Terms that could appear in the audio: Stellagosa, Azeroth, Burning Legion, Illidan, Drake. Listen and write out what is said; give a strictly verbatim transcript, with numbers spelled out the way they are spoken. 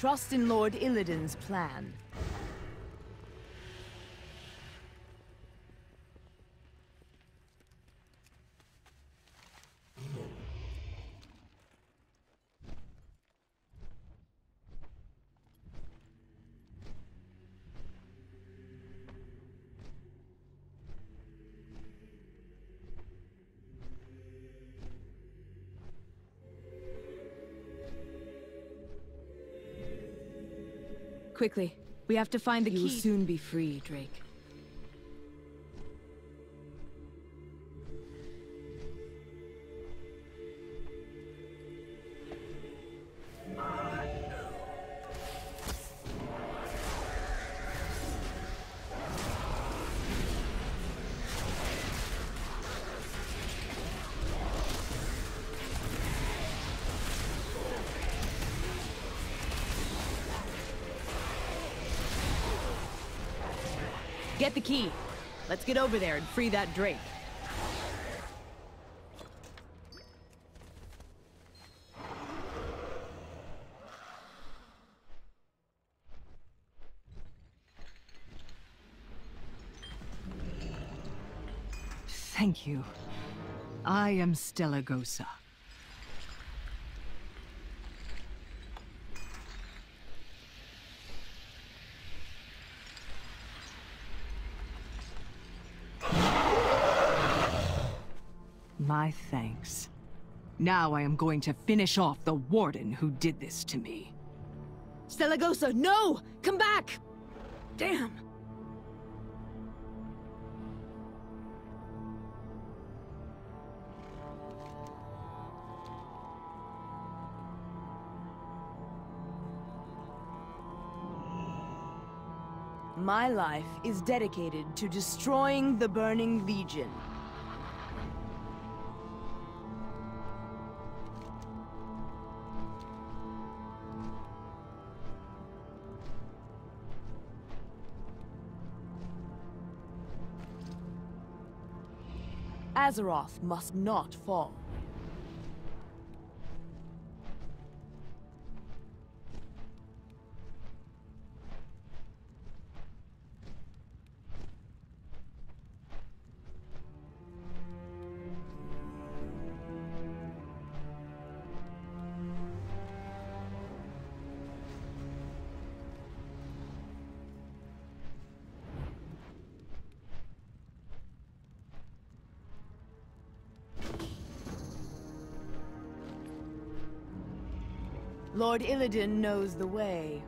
Trust in Lord Illidan's plan. Quickly, we have to find the key. You will soon be free, Drake. Get the key. Let's get over there and free that Drake. Thank you. I am Stellagosa. My thanks. Now I am going to finish off the warden who did this to me. Stellagosa, no! Come back! Damn! My life is dedicated to destroying the Burning Legion. Azeroth must not fall. Lord Illidan knows the way.